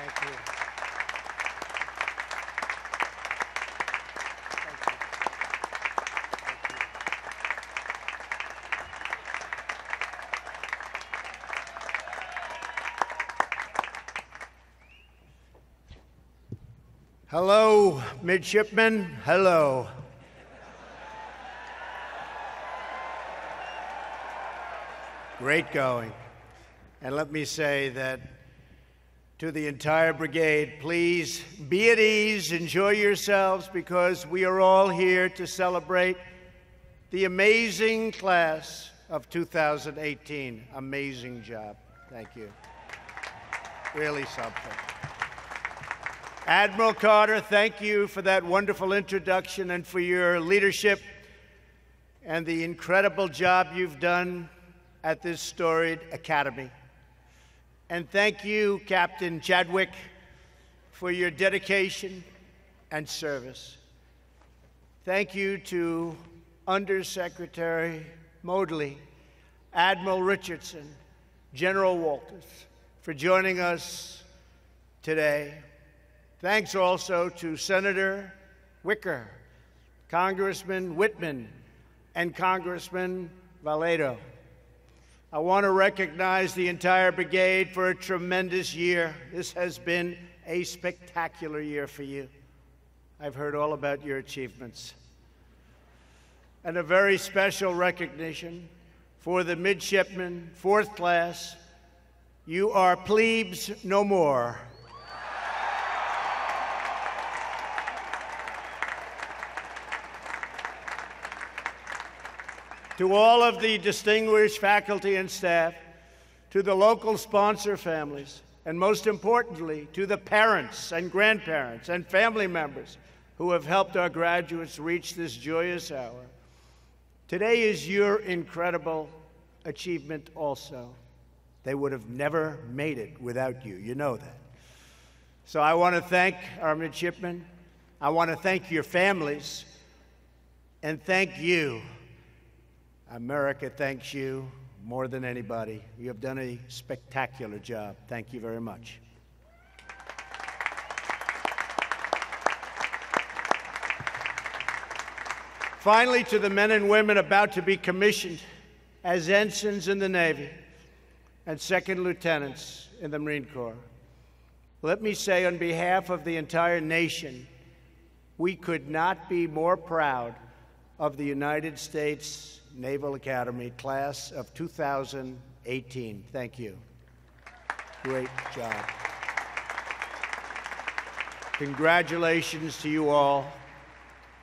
Thank you. Thank you. Thank you. Hello, midshipmen. Hello. Great going. And let me say that to the entire brigade, please be at ease, enjoy yourselves, because we are all here to celebrate the amazing class of 2018. Amazing job. Thank you. Really something. Admiral Carter, thank you for that wonderful introduction and for your leadership and the incredible job you've done at this storied academy. And thank you, Captain Chadwick, for your dedication and service. Thank you to Undersecretary Modley, Admiral Richardson, General Walters, for joining us today. Thanks also to Senator Wicker, Congressman Whitman, and Congressman Valedo. I want to recognize the entire brigade for a tremendous year. This has been a spectacular year for you. I've heard all about your achievements. And a very special recognition for the midshipmen, fourth class. You are plebes no more. To all of the distinguished faculty and staff, to the local sponsor families, and most importantly, to the parents and grandparents and family members who have helped our graduates reach this joyous hour. Today is your incredible achievement also. They would have never made it without you. You know that. So I want to thank our midshipmen. I want to thank your families, and thank you. America thanks you more than anybody. You have done a spectacular job. Thank you very much. Finally, to the men and women about to be commissioned as ensigns in the Navy and second lieutenants in the Marine Corps, let me say on behalf of the entire nation, we could not be more proud of the United States Naval Academy Class of 2018. Thank you. Great job. Congratulations to you all.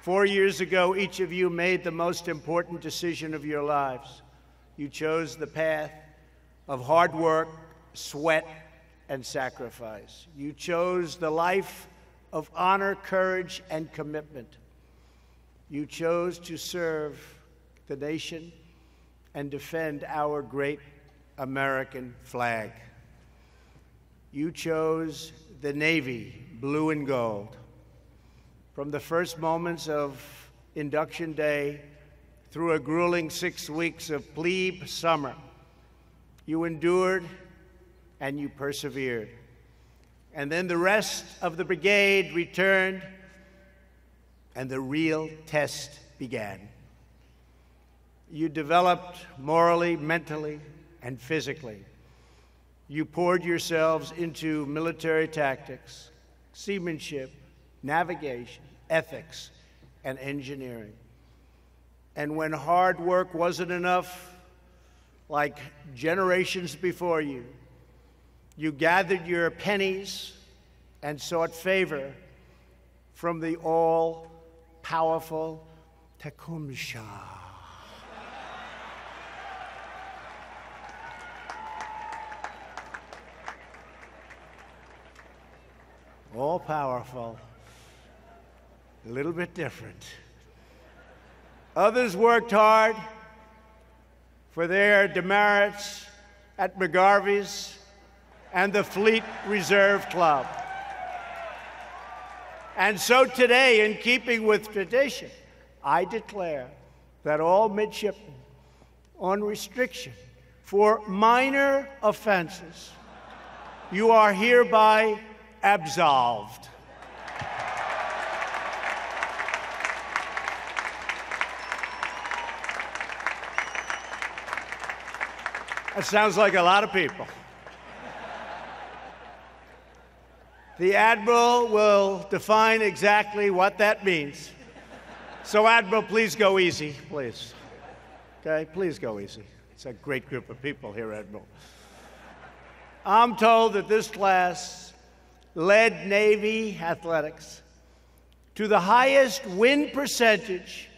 4 years ago, each of you made the most important decision of your lives. You chose the path of hard work, sweat, and sacrifice. You chose the life of honor, courage, and commitment. You chose to serve the nation and defend our great American flag. You chose the Navy, blue and gold. From the first moments of induction day through a grueling 6 weeks of plebe summer, you endured and you persevered. And then the rest of the brigade returned and the real test began. You developed morally, mentally, and physically. You poured yourselves into military tactics, seamanship, navigation, ethics, and engineering. And when hard work wasn't enough, like generations before you, you gathered your pennies and sought favor from the all-powerful Tecumseh. All-powerful, a little bit different. Others worked hard for their demerits at McGarvey's and the Fleet Reserve Club. And so today, in keeping with tradition, I declare that all midshipmen on restriction for minor offenses, you are hereby absolved. That sounds like a lot of people. The Admiral will define exactly what that means. So, Admiral, please go easy, please. Okay, please go easy. It's a great group of people here, Admiral. I'm told that this class led Navy athletics to the highest win percentage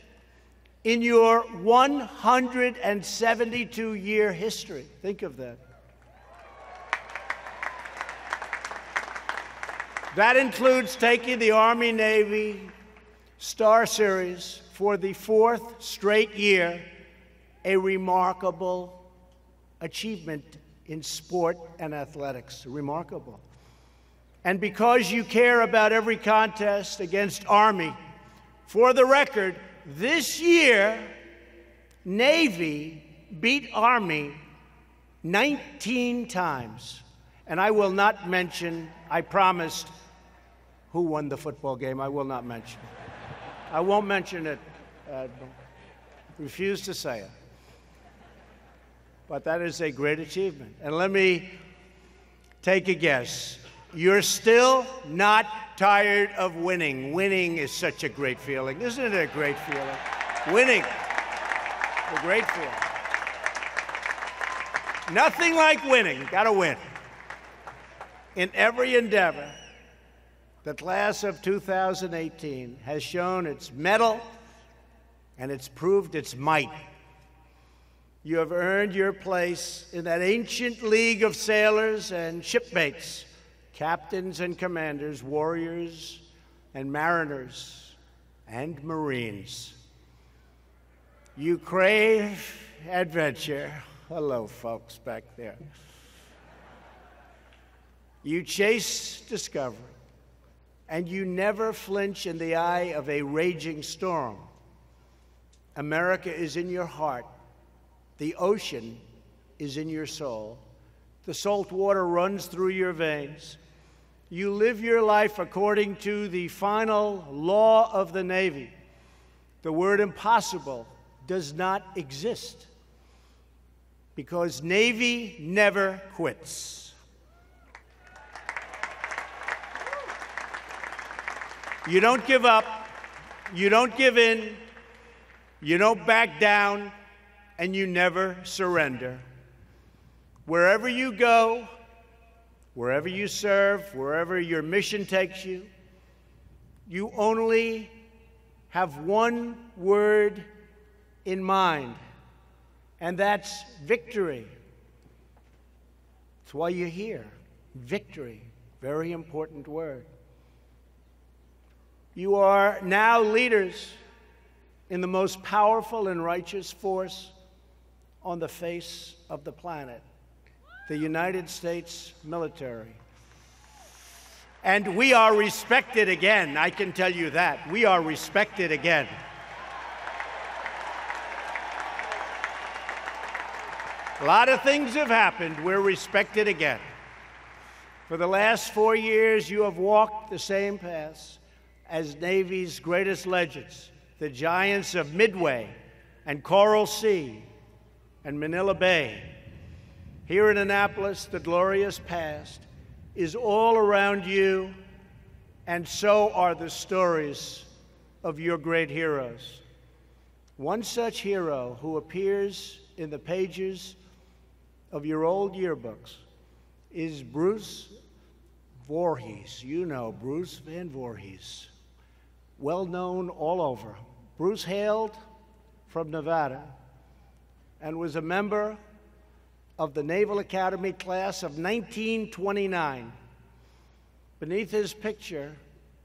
in your 172-year history. Think of that. That includes taking the Army-Navy Star Series for the fourth straight year, a remarkable achievement in sport and athletics. Remarkable. And because you care about every contest against Army, for the record, this year, Navy beat Army 19 times. And I will not mention, I promised, who won the football game. I will not mention. I won't mention it. Refuse to say it. But that is a great achievement. And let me take a guess. You're still not tired of winning. Winning is such a great feeling. Isn't it a great feeling? Winning. A great feeling. Nothing like winning. Got to win. In every endeavor, the class of 2018 has shown its mettle and it's proved its might. You have earned your place in that ancient league of sailors and shipmates, captains and commanders, warriors and mariners and Marines. You crave adventure. Hello, folks back there. You chase discovery, and you never flinch in the eye of a raging storm. America is in your heart. The ocean is in your soul. The salt water runs through your veins. You live your life according to the final law of the Navy. The word impossible does not exist, because Navy never quits. You don't give up, you don't give in, you don't back down, and you never surrender. Wherever you go, wherever you serve, wherever your mission takes you, you only have one word in mind, and that's victory. That's why you're here. Victory, very important word. You are now leaders in the most powerful and righteous force on the face of the planet, the United States military. And we are respected again, I can tell you that. We are respected again. A lot of things have happened. We're respected again. For the last 4 years, you have walked the same paths as Navy's greatest legends, the giants of Midway and Coral Sea and Manila Bay. Here in Annapolis, the glorious past is all around you, and so are the stories of your great heroes. One such hero who appears in the pages of your old yearbooks is Bruce Voorhees. You know Bruce Van Voorhis. Well known all over. Bruce hailed from Nevada and was a member of the Naval Academy class of 1929. Beneath his picture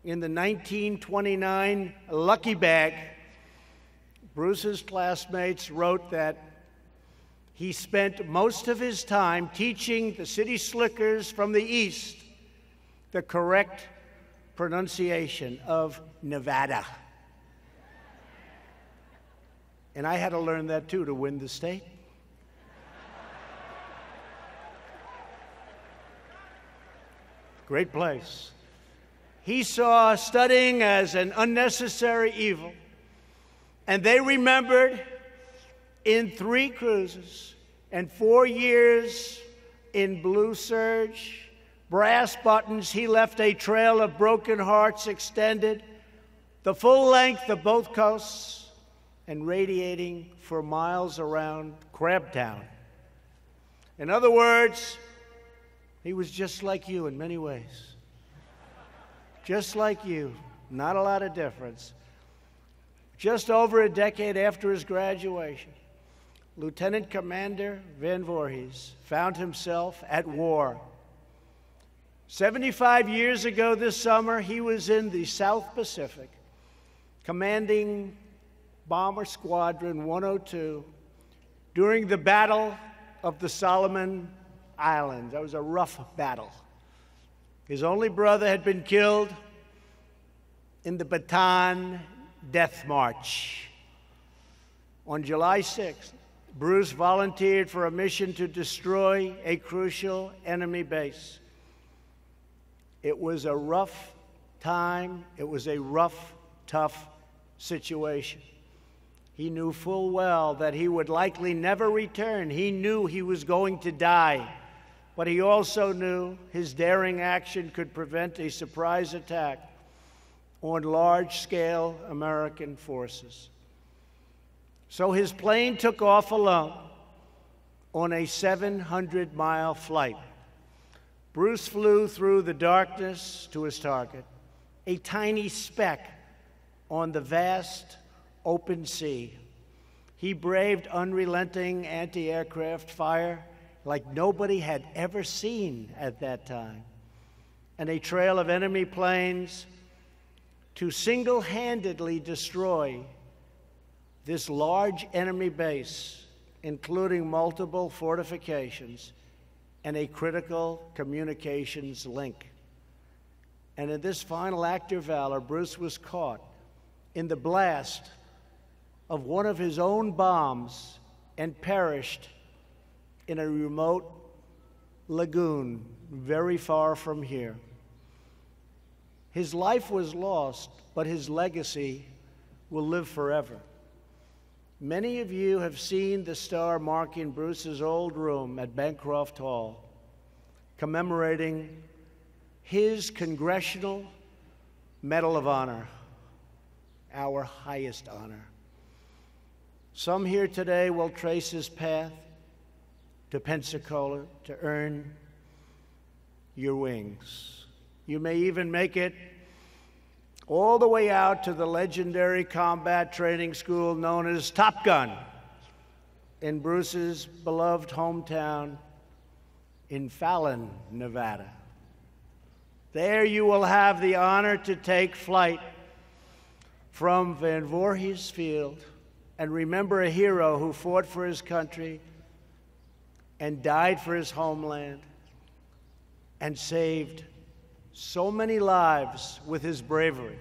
in the 1929 Lucky Bag, Bruce's classmates wrote that he spent most of his time teaching the city slickers from the East the correct pronunciation of Nevada. And I had to learn that, too, to win the state. Great place. he saw studying as an unnecessary evil, and they remembered in 3 cruises and 4 years in blue serge, brass buttons, he left a trail of broken hearts extended the full length of both coasts and radiating for miles around Crabtown. In other words, he was just like you in many ways. Just like you, not a lot of difference. Just over a decade after his graduation, Lieutenant Commander Van Voorhis found himself at war. 75 years ago this summer, he was in the South Pacific, commanding Bomber Squadron 102 during the Battle of the Solomon Islands. That was a rough battle. His only brother had been killed in the Bataan Death March. On July 6th, Bruce volunteered for a mission to destroy a crucial enemy base. It was a rough time. It was a rough, tough situation. He knew full well that he would likely never return. He knew he was going to die. But he also knew his daring action could prevent a surprise attack on large-scale American forces. So his plane took off alone on a 700-mile flight. Bruce flew through the darkness to his target, a tiny speck on the vast open sea. He braved unrelenting anti-aircraft fire like nobody had ever seen at that time, and a trail of enemy planes to single-handedly destroy this large enemy base, including multiple fortifications and a critical communications link. And in this final act of valor, Bruce was caught in the blast of one of his own bombs and perished in a remote lagoon very far from here. His life was lost, but his legacy will live forever. Many of you have seen the star marking Bruce's old room at Bancroft Hall, commemorating his Congressional Medal of Honor, our highest honor. Some here today will trace his path to Pensacola to earn your wings. You may even make it all the way out to the legendary combat training school known as Top Gun in Bruce's beloved hometown in Fallon, Nevada. There you will have the honor to take flight from Van Voorhis Field and remember a hero who fought for his country and died for his homeland, and saved so many lives with his bravery.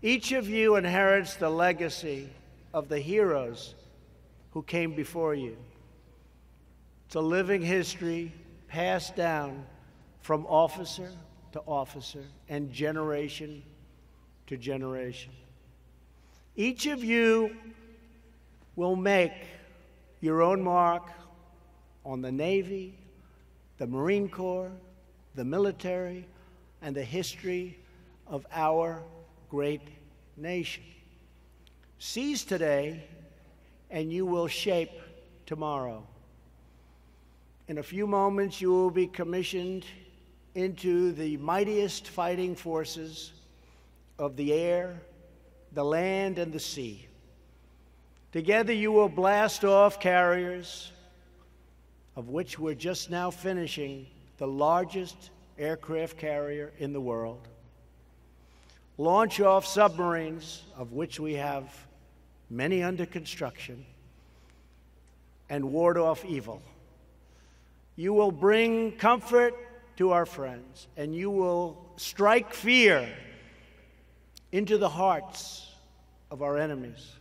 Each of you inherits the legacy of the heroes who came before you. It's a living history passed down from officer to officer and generation to generation. Each of you will make your own mark on the Navy, the Marine Corps, the military, and the history of our great nation. Seize today, and you will shape tomorrow. In a few moments, you will be commissioned into the mightiest fighting forces of the air, the land, and the sea. Together, you will blast off carriers, of which we're just now finishing the largest aircraft carrier in the world, launch off submarines, of which we have many under construction, and ward off evil. You will bring comfort to our friends, and you will strike fear into the hearts of our enemies.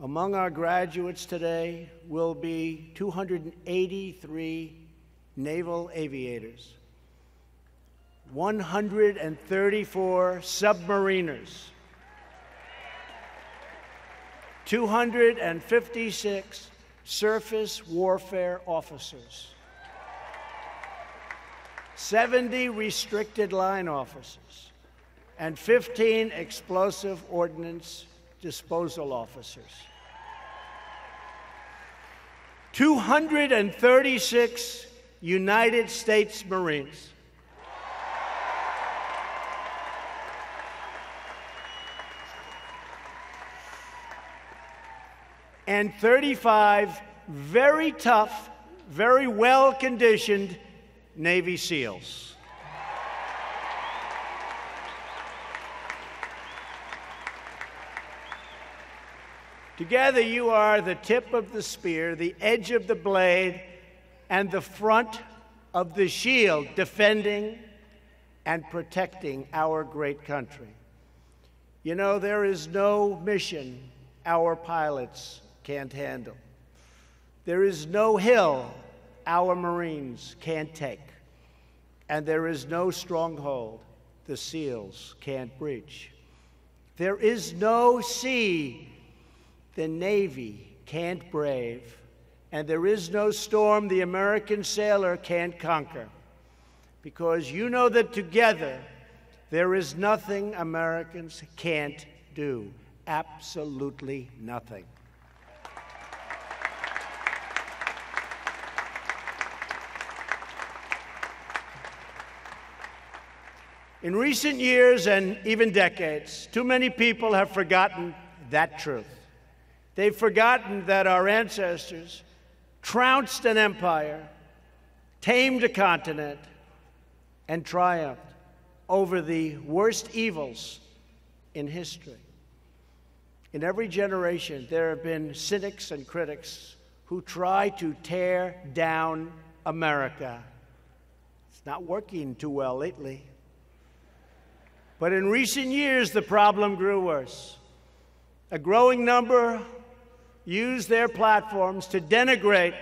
Among our graduates today will be 283 naval aviators, 134 submariners, 256 surface warfare officers, 70 restricted line officers, and 15 explosive ordnance disposal officers. 236 United States Marines, 35 very tough, very well-conditioned Navy SEALs. Together, you are the tip of the spear, the edge of the blade, and the front of the shield, defending and protecting our great country. You know, there is no mission our pilots can't handle. There is no hill our Marines can't take, and there is no stronghold the SEALs can't breach. There is no sea the Navy can't brave, and there is no storm the American sailor can't conquer, because you know that together there is nothing Americans can't do, absolutely nothing. In recent years and even decades, too many people have forgotten that truth. They've forgotten that our ancestors trounced an empire, tamed a continent, and triumphed over the worst evils in history. In every generation, there have been cynics and critics who try to tear down America. It's not working too well lately. But in recent years, the problem grew worse. A growing number used their platforms to denigrate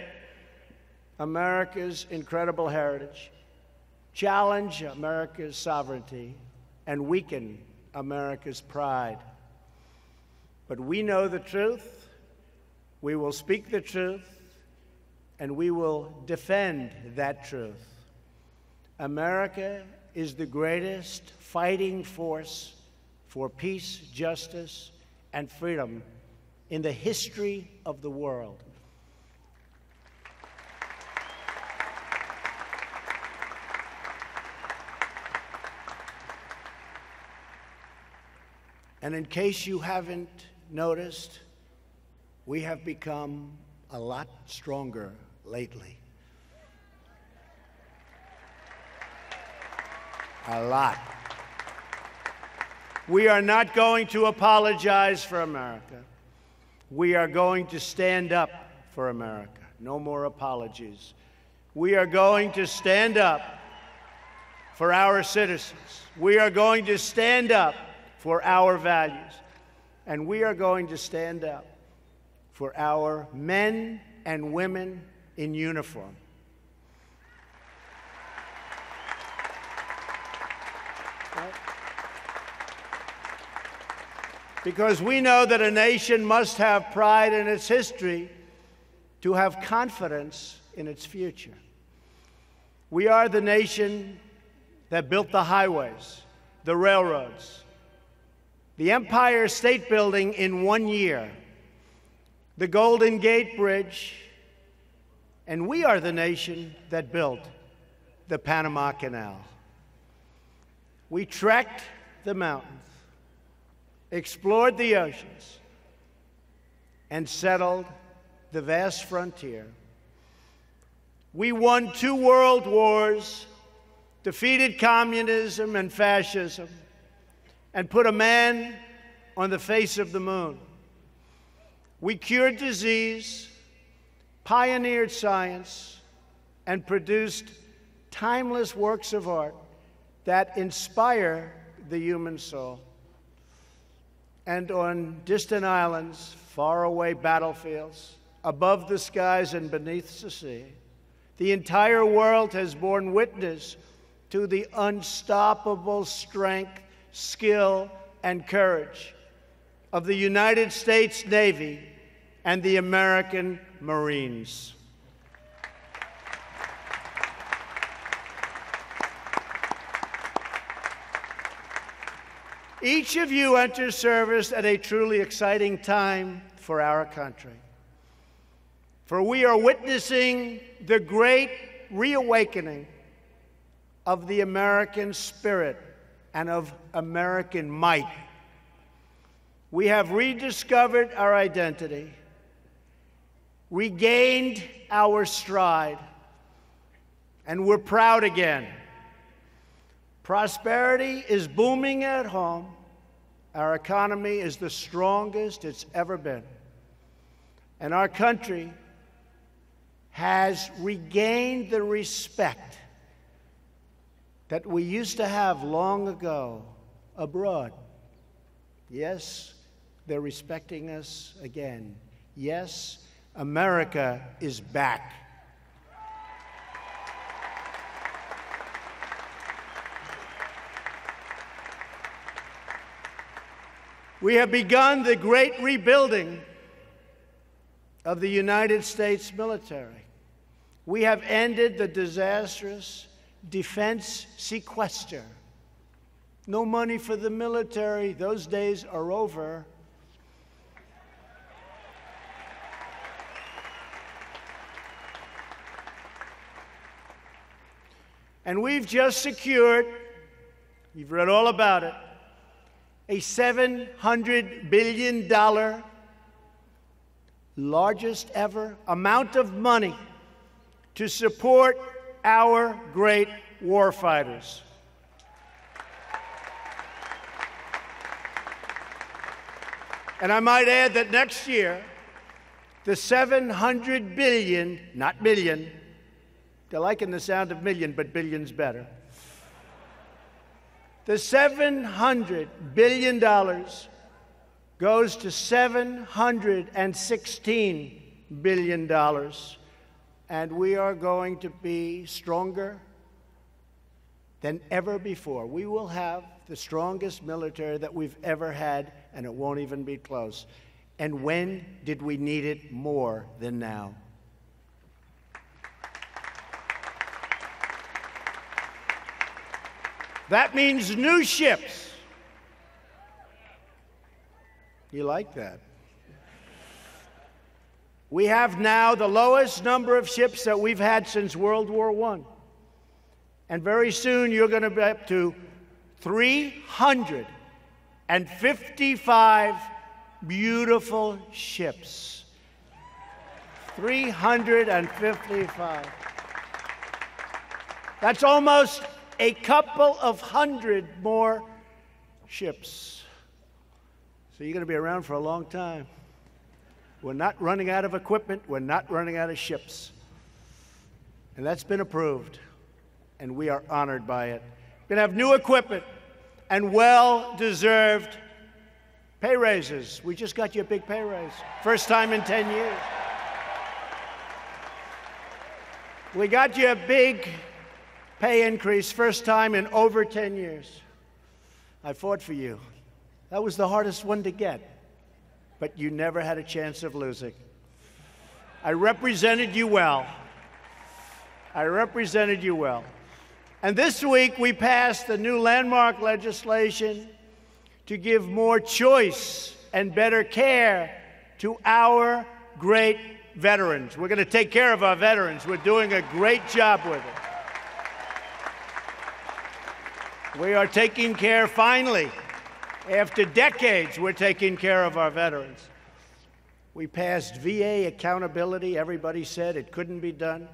America's incredible heritage, challenge America's sovereignty, and weaken America's pride. But we know the truth, we will speak the truth, and we will defend that truth. America is the greatest fighting force for peace, justice, and freedom in the history of the world. And in case you haven't noticed, we have become a lot stronger lately. A lot. We are not going to apologize for America. We are going to stand up for America. No more apologies. We are going to stand up for our citizens. We are going to stand up for our values. And we are going to stand up for our men and women in uniform. Because we know that a nation must have pride in its history to have confidence in its future. We are the nation that built the highways, the railroads, the Empire State Building in 1 year, the Golden Gate Bridge, and we are the nation that built the Panama Canal. We trekked the mountains, explored the oceans, and settled the vast frontier. We won 2 world wars, defeated communism and fascism, and put a man on the face of the moon. We cured disease, pioneered science, and produced timeless works of art that inspire the human soul. And on distant islands, faraway battlefields, above the skies and beneath the sea, the entire world has borne witness to the unstoppable strength, skill, and courage of the United States Navy and the American Marines. Each of you enters service at a truly exciting time for our country, for we are witnessing the great reawakening of the American spirit and of American might. We have rediscovered our identity, regained our stride, and we're proud again. Prosperity is booming at home. Our economy is the strongest it's ever been. And our country has regained the respect that we used to have long ago abroad. Yes, they're respecting us again. Yes, America is back. We have begun the great rebuilding of the United States military. We have ended the disastrous defense sequester. No money for the military. Those days are over. And we've just secured, you've read all about it, a $700 billion, largest ever amount of money to support our great warfighters. And I might add that next year, the $700 billion, not million, they're liking the sound of million, but billion's better. The $700 billion goes to $716 billion, and we are going to be stronger than ever before. We will have the strongest military that we've ever had, and it won't even be close. And when did we need it more than now? That means new ships. You like that? We have now the lowest number of ships that we've had since World War I. And very soon you're going to be up to 355 beautiful ships. 355. That's almost a couple of hundred more ships. So you're going to be around for a long time. We're not running out of equipment. We're not running out of ships. And that's been approved, and we are honored by it. We're going to have new equipment and well-deserved pay raises. We just got you a big pay raise. First time in 10 years. We got you a big pay increase, first time in over 10 years. I fought for you. That was the hardest one to get, but you never had a chance of losing. I represented you well. I represented you well. And this week, we passed the new landmark legislation to give more choice and better care to our great veterans. We're going to take care of our veterans. We're doing a great job with it. We are taking care, finally, after decades, we're taking care of our veterans. We passed VA accountability. Everybody said it couldn't be done.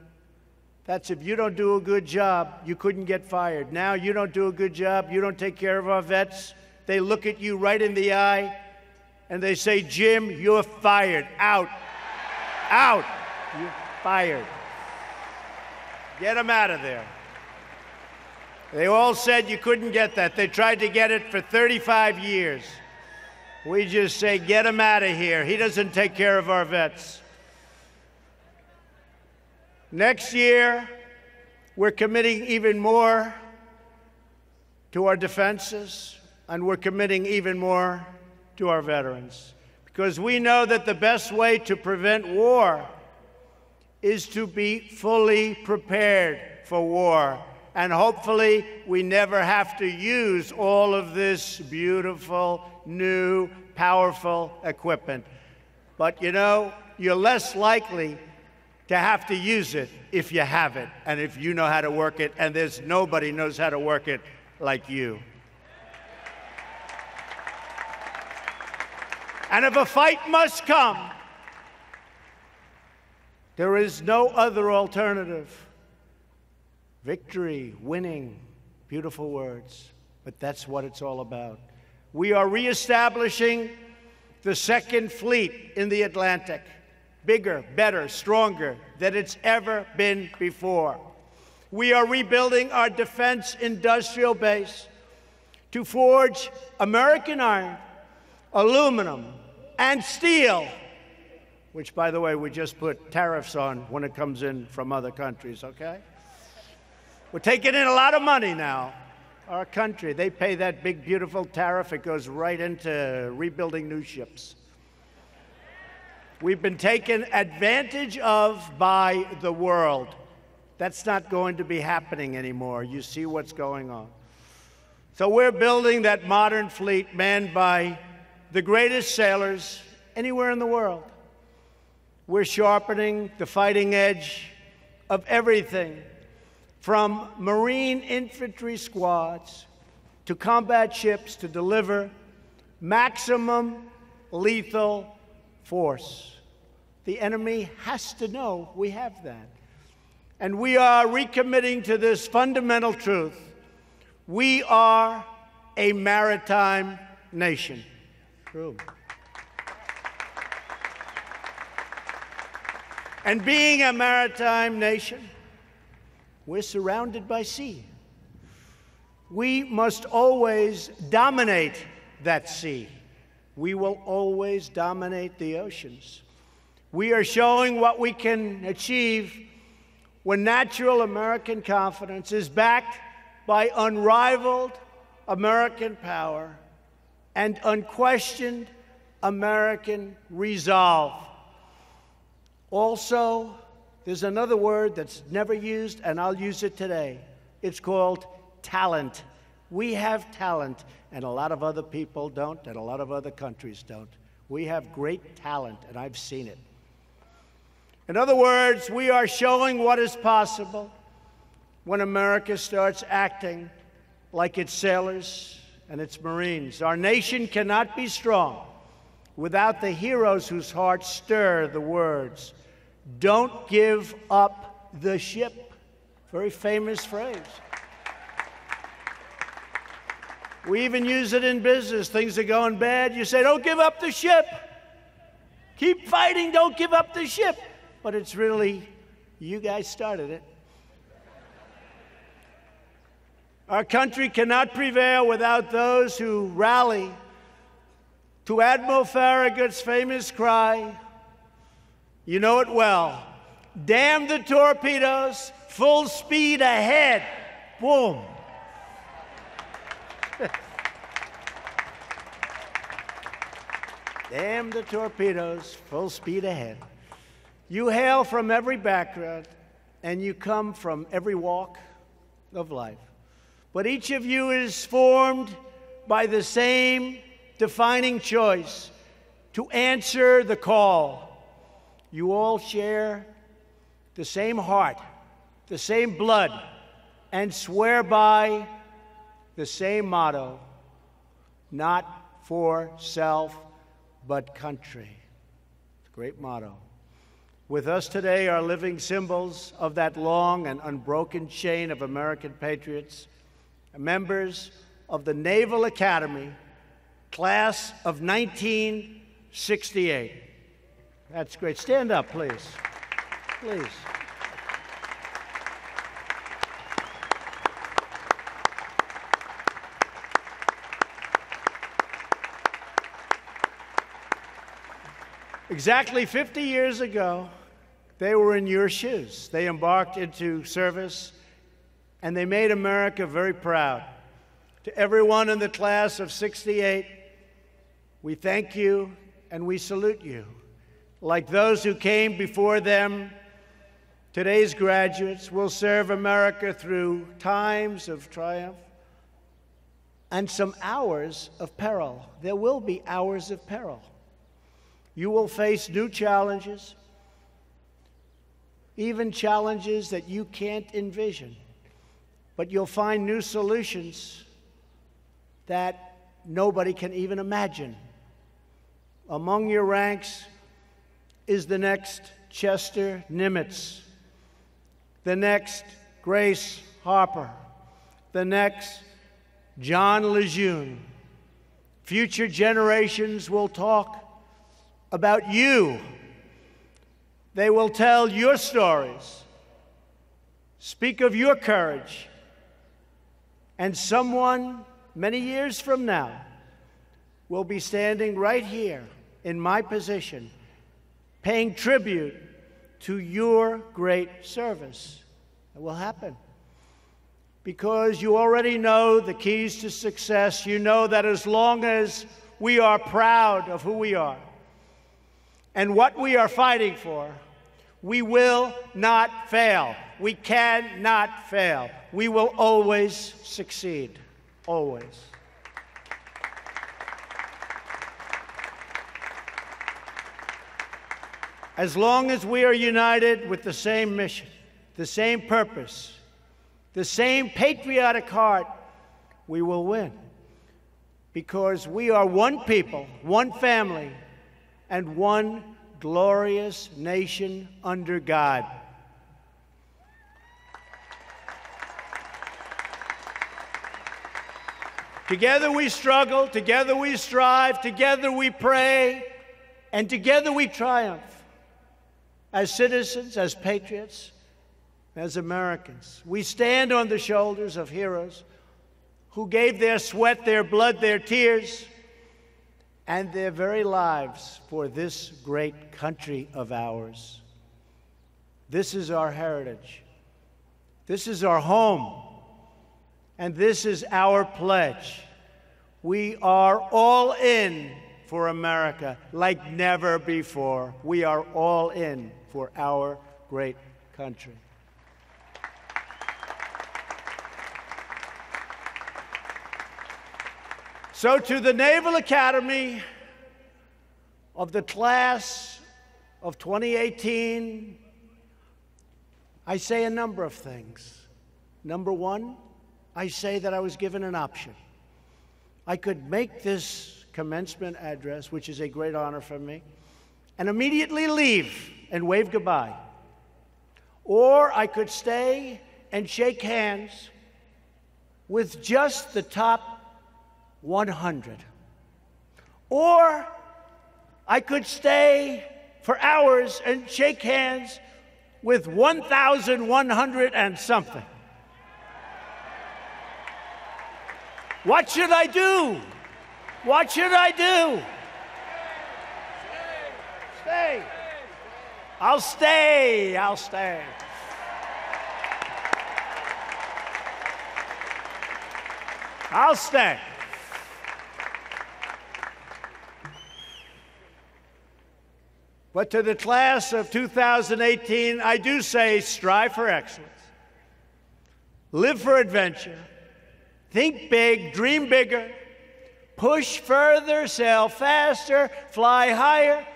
That's if you don't do a good job, you couldn't get fired. Now you don't do a good job, you don't take care of our vets. They look at you right in the eye, and they say, Jim, you're fired. Out. Out. You're fired. Get them out of there. They all said you couldn't get that. They tried to get it for 35 years. We just say, get him out of here. He doesn't take care of our vets. Next year, we're committing even more to our defenses, and we're committing even more to our veterans, because we know that the best way to prevent war is to be fully prepared for war. And hopefully, we never have to use all of this beautiful, new, powerful equipment. But, you know, you're less likely to have to use it if you have it and if you know how to work it, and there's nobody knows how to work it like you. And if a fight must come, there is no other alternative. Victory, winning, beautiful words, but that's what it's all about. We are reestablishing the Second Fleet in the Atlantic, bigger, better, stronger than it's ever been before. We are rebuilding our defense industrial base to forge American iron, aluminum, and steel, which, by the way, we just put tariffs on when it comes in from other countries, okay? We're taking in a lot of money now. Our country, they pay that big, beautiful tariff. It goes right into rebuilding new ships. We've been taken advantage of by the world. That's not going to be happening anymore. You see what's going on. So we're building that modern fleet manned by the greatest sailors anywhere in the world. We're sharpening the fighting edge of everything, from Marine infantry squads to combat ships, to deliver maximum lethal force. The enemy has to know we have that. And we are recommitting to this fundamental truth. We are a maritime nation. True. And being a maritime nation, we're surrounded by sea. We must always dominate that sea. We will always dominate the oceans. We are showing what we can achieve when natural American confidence is backed by unrivaled American power and unquestioned American resolve. Also, there's another word that's never used, and I'll use it today. It's called talent. We have talent, and a lot of other people don't, and a lot of other countries don't. We have great talent, and I've seen it. In other words, we are showing what is possible when America starts acting like its sailors and its Marines. Our nation cannot be strong without the heroes whose hearts stir the words, "Don't give up the ship." Very famous phrase. We even use it in business. Things are going bad. You say, "Don't give up the ship. Keep fighting. Don't give up the ship." But it's really, you guys started it. Our country cannot prevail without those who rally to Admiral Farragut's famous cry. You know it well. Damn the torpedoes, full speed ahead. Boom. Damn the torpedoes, full speed ahead. You hail from every background, and you come from every walk of life. But each of you is formed by the same defining choice to answer the call. You all share the same heart, the same blood, and swear by the same motto, "Not for self, but country." Great motto. With us today are living symbols of that long and unbroken chain of American patriots, members of the Naval Academy, class of 1968. That's great. Stand up, please. Please. Exactly 50 years ago, they were in your shoes. They embarked into service, and they made America very proud. To everyone in the class of '68, we thank you and we salute you. Like those who came before them, today's graduates will serve America through times of triumph and some hours of peril. There will be hours of peril. You will face new challenges, even challenges that you can't envision. But you'll find new solutions that nobody can even imagine. Among your ranks is the next Chester Nimitz, the next Grace Hopper, the next John Lejeune. Future generations will talk about you. They will tell your stories, speak of your courage, and someone many years from now will be standing right here in my position, paying tribute to your great service. It will happen. Because you already know the keys to success. You know that as long as we are proud of who we are and what we are fighting for, we will not fail. We cannot fail. We will always succeed. Always. As long as we are united with the same mission, the same purpose, the same patriotic heart, we will win. Because we are one people, one family, and one glorious nation under God. Together we struggle, together we strive, together we pray, and together we triumph. As citizens, as patriots, as Americans, we stand on the shoulders of heroes who gave their sweat, their blood, their tears, and their very lives for this great country of ours. This is our heritage. This is our home. And this is our pledge. We are all in for America like never before. We are all in for our great country. So to the Naval Academy of the class of 2018, I say a number of things. Number one, I say that I was given an option. I could make this commencement address, which is a great honor for me, and immediately leave and wave goodbye. Or I could stay and shake hands with just the top 100. Or I could stay for hours and shake hands with 1,100 and something. What should I do? What should I do? Stay. I'll stay. I'll stay. I'll stay. But to the class of 2018, I do say strive for excellence. Live for adventure. Think big. Dream bigger. Push further, sail faster, fly higher,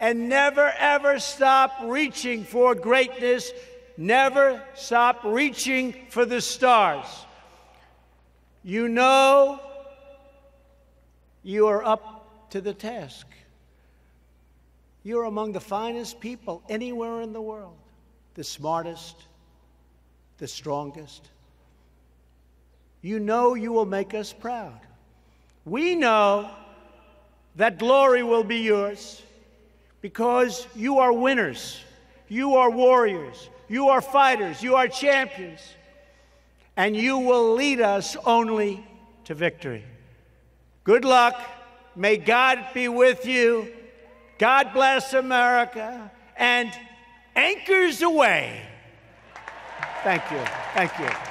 and never, ever stop reaching for greatness. Never stop reaching for the stars. You know you are up to the task. You're among the finest people anywhere in the world, the smartest, the strongest. You know you will make us proud. We know that glory will be yours because you are winners, you are warriors, you are fighters, you are champions, and you will lead us only to victory. Good luck. May God be with you. God bless America. And anchors away. Thank you. Thank you.